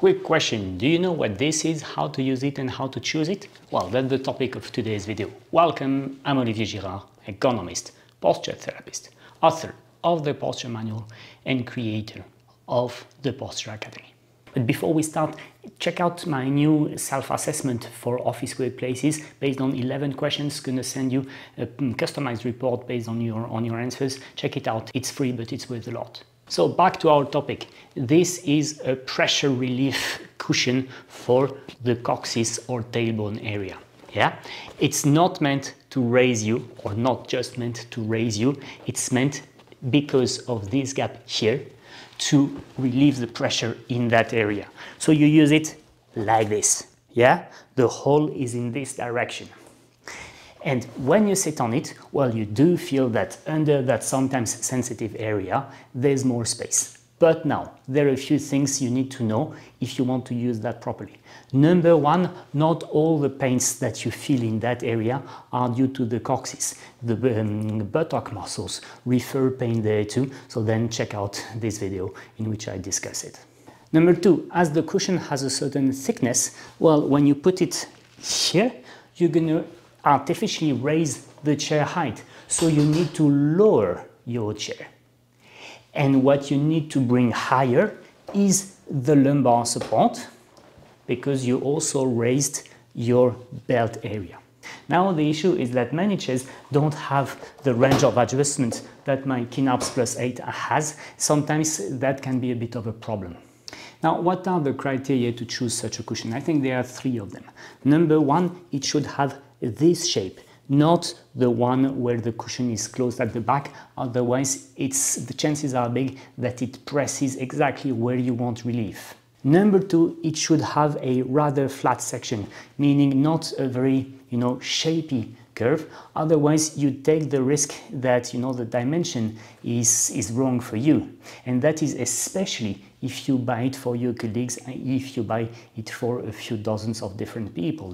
Quick question, do you know what this is, how to use it and how to choose it? Well, that's the topic of today's video. Welcome, I'm Olivier Girard, economist, posture therapist, author of the Posture Manual and creator of the Posture Academy. But before we start, check out my new self-assessment for office workplaces based on 11 questions. Gonna send you a customized report based on your answers. Check it out, it's free but it's worth a lot. So back to our topic. This is a pressure relief cushion for the coccyx or tailbone area. Yeah, it's not meant to raise you, or not just meant to raise you. It's meant, because of this gap here, to relieve the pressure in that area. So you use it like this. Yeah, the hole is in this direction. And when you sit on it, well, you do feel that under that sometimes sensitive area, there's more space. But now, there are a few things you need to know if you want to use that properly. Number one, not all the pains that you feel in that area are due to the coccyx. The buttock muscles refer pain there too, so then check out this video in which I discuss it. Number two, as the cushion has a certain thickness, well, when you put it here, you're gonna artificially raise the chair height, so you need to lower your chair. And what you need to bring higher is the lumbar support, because you also raised your belt area. Now the issue is that many chairs don't have the range of adjustment that my Kinarps Plus 8 has. Sometimes that can be a bit of a problem. Now, what are the criteria to choose such a cushion? I think there are three of them. Number one, it should have this shape, not the one where the cushion is closed at the back, otherwise the chances are big that it presses exactly where you want relief. Number two, it should have a rather flat section, meaning not a very, shapy curve, otherwise you take the risk that, the dimension is wrong for you. And that is especially if you buy it for your colleagues, if you buy it for a few dozens of different people,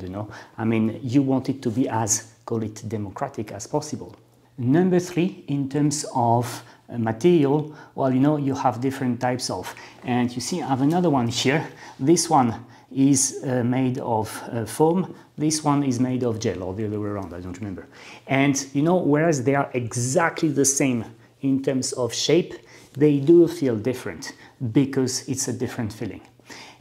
I mean, you want it to be as, call it, democratic as possible. Number three, in terms of material, well, you have different types of, and you see I have another one here. This one is made of foam, this one is made of gel, or the other way around, I don't remember. And whereas they are exactly the same in terms of shape, they do feel different because it's a different feeling.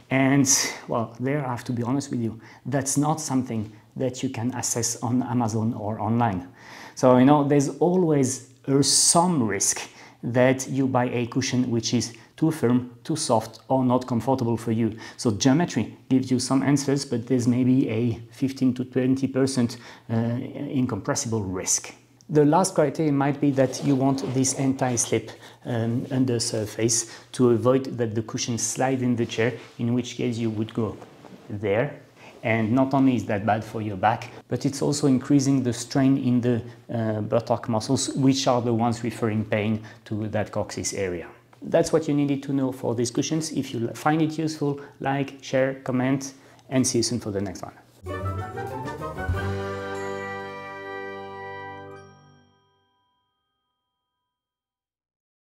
And well, there I have to be honest with you, that's not something that you can assess on Amazon or online. So there's always some risk that you buy a cushion which is too firm, too soft, or not comfortable for you. So geometry gives you some answers, but there's maybe a 15 to 20% incompressible risk. The last criteria might be that you want this anti-slip under surface to avoid that the cushion slide in the chair, in which case you would go there. And not only is that bad for your back, but it's also increasing the strain in the buttock muscles, which are the ones referring pain to that coccyx area. That's what you needed to know for these cushions. If you find it useful, like, share, comment, and see you soon for the next one.